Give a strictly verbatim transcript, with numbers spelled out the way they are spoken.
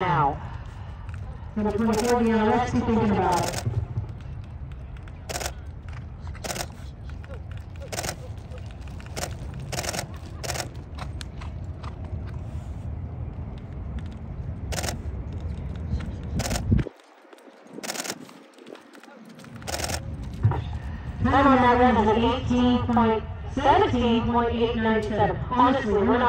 Now. Number twenty-four, Deanna Rex, keep thinking about it. Time on that run is eighteen point one seven point eight nine seven. Honestly, we're not.